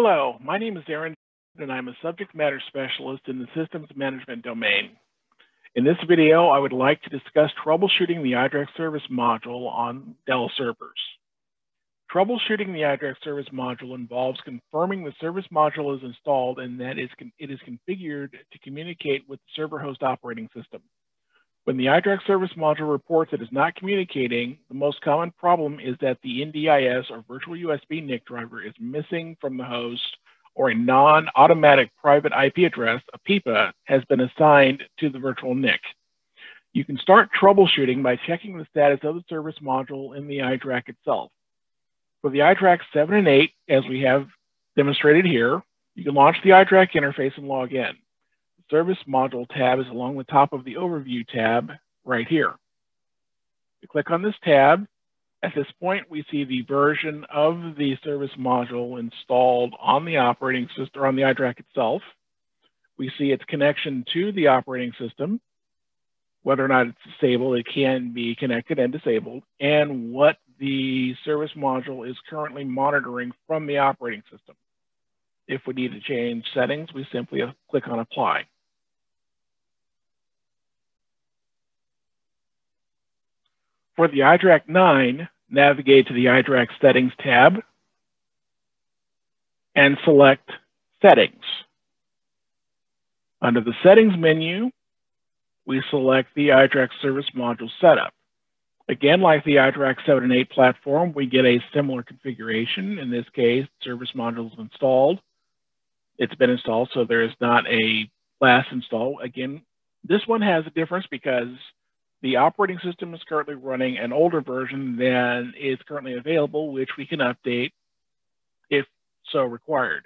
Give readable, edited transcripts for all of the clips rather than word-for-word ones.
Hello, my name is Aaron, and I'm a subject matter specialist in the systems management domain. In this video, I would like to discuss troubleshooting the iDRAC service module on Dell servers. Troubleshooting the iDRAC service module involves confirming the service module is installed and that it is configured to communicate with the server host operating system. When the iDRAC service module reports it is not communicating, the most common problem is that the NDIS or virtual USB NIC driver is missing from the host, or a non-automatic private IP address, a PIPA, has been assigned to the virtual NIC. You can start troubleshooting by checking the status of the service module in the iDRAC itself. For the iDRAC 7 and 8, as we have demonstrated here, you can launch the iDRAC interface and log in. Service module tab is along the top of the overview tab right here. You click on this tab. At this point, we see the version of the service module installed on the operating system, or on the iDRAC itself. We see its connection to the operating system, whether or not it's disabled, it can be connected and disabled, and what the service module is currently monitoring from the operating system. If we need to change settings, we simply click on Apply. For the iDRAC 9, navigate to the iDRAC Settings tab and select Settings. Under the Settings menu, we select the iDRAC Service Module Setup. Again, like the iDRAC 7 and 8 platform, we get a similar configuration. In this case, service module is installed. It's been installed, so there is not a last install. Again, this one has a difference because the operating system is currently running an older version than is currently available, which we can update if so required.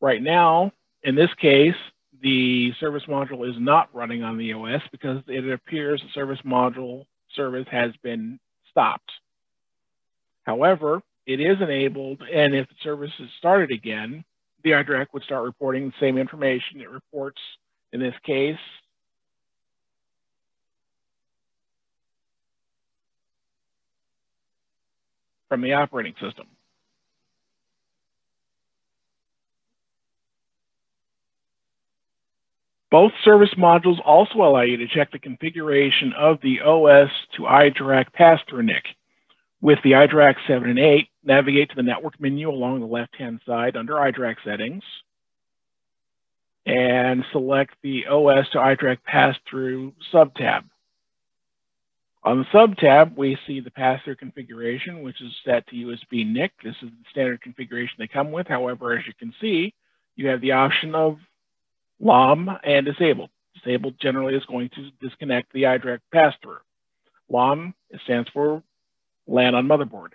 Right now, in this case, the service module is not running on the OS because it appears the service module service has been stopped. However, it is enabled, and if the service is started again, the iDRAC would start reporting the same information it reports in this case. From the operating system. Both service modules also allow you to check the configuration of the OS to iDRAC pass-through NIC. With the iDRAC 7 and 8, navigate to the network menu along the left-hand side under iDRAC settings and select the OS to iDRAC pass-through sub-tab. On the sub-tab, we see the pass-through configuration, which is set to USB NIC. This is the standard configuration they come with. However, as you can see, you have the option of LOM and disabled. Disabled generally is going to disconnect the iDRAC pass-through. LOM stands for LAN on motherboard.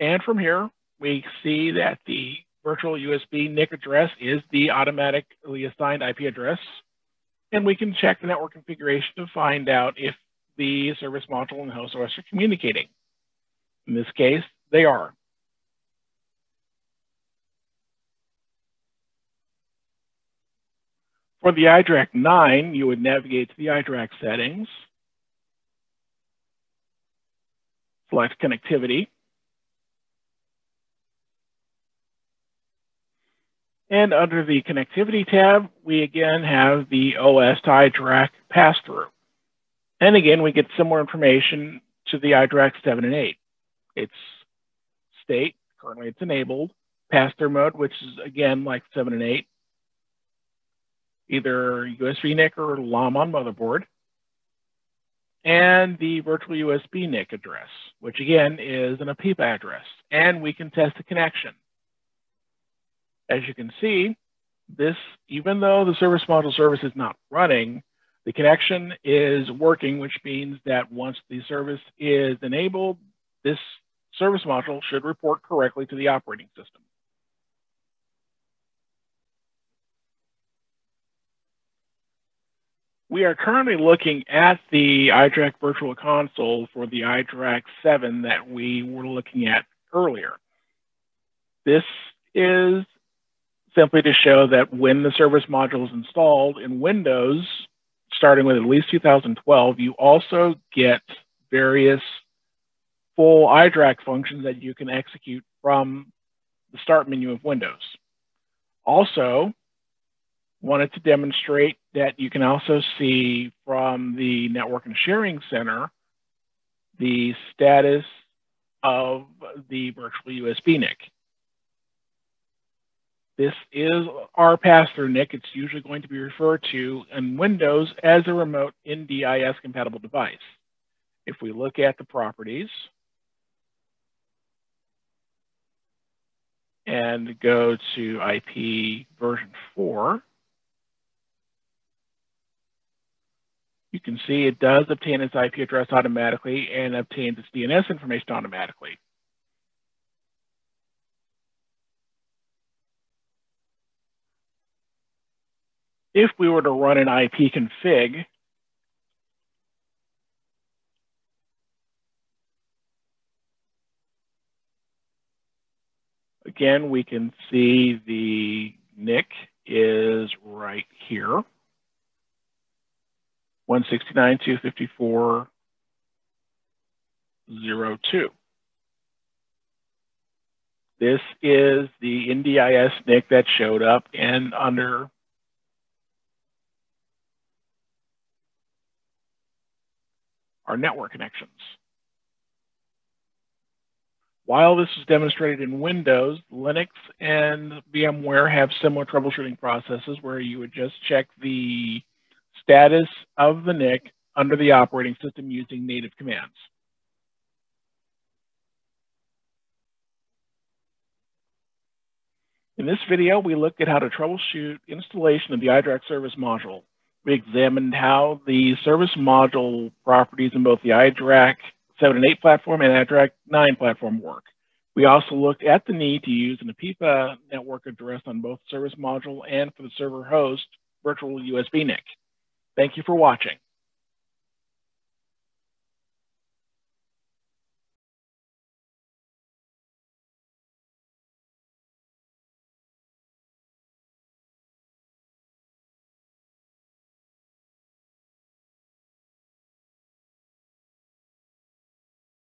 And from here, we see that the virtual USB NIC address is the automatically assigned IP address. And we can check the network configuration to find out if the service module and the host OS are communicating. In this case, they are. For the iDRAC 9, you would navigate to the iDRAC settings, select connectivity, and under the connectivity tab, we again have the OS to iDRAC pass-through. And again, we get similar information to the iDRAC 7 and 8. It's state, currently it's enabled, pass-through mode, which is again like 7 and 8, either USB NIC or LOM on motherboard, and the virtual USB NIC address, which again is an PIPA address, and we can test the connection. As you can see, this, even though the service module service is not running, the connection is working, which means that once the service is enabled, this service module should report correctly to the operating system. We are currently looking at the iDRAC Virtual Console for the iDRAC 7 that we were looking at earlier. This is simply to show that when the service module is installed in Windows, starting with at least 2012, you also get various full iDRAC functions that you can execute from the start menu of Windows. Also, wanted to demonstrate that you can also see from the Network and Sharing Center the status of the virtual USB NIC. This is our pass-through NIC. It's usually going to be referred to in Windows as a remote NDIS compatible device. If we look at the properties and go to IP version 4, you can see it does obtain its IP address automatically and obtains its DNS information automatically. If we were to run an IP config, again, we can see the NIC is right here. 169.254.02. This is the NDIS NIC that showed up and under our network connections. While this is demonstrated in Windows, Linux and VMware have similar troubleshooting processes where you would just check the status of the NIC under the operating system using native commands. In this video, we looked at how to troubleshoot installation of the iDRAC service module. We examined how the service module properties in both the iDRAC 7 and 8 platform and iDRAC 9 platform work. We also looked at the need to use an PIPA network address on both service module and for the server host virtual USB NIC. Thank you for watching.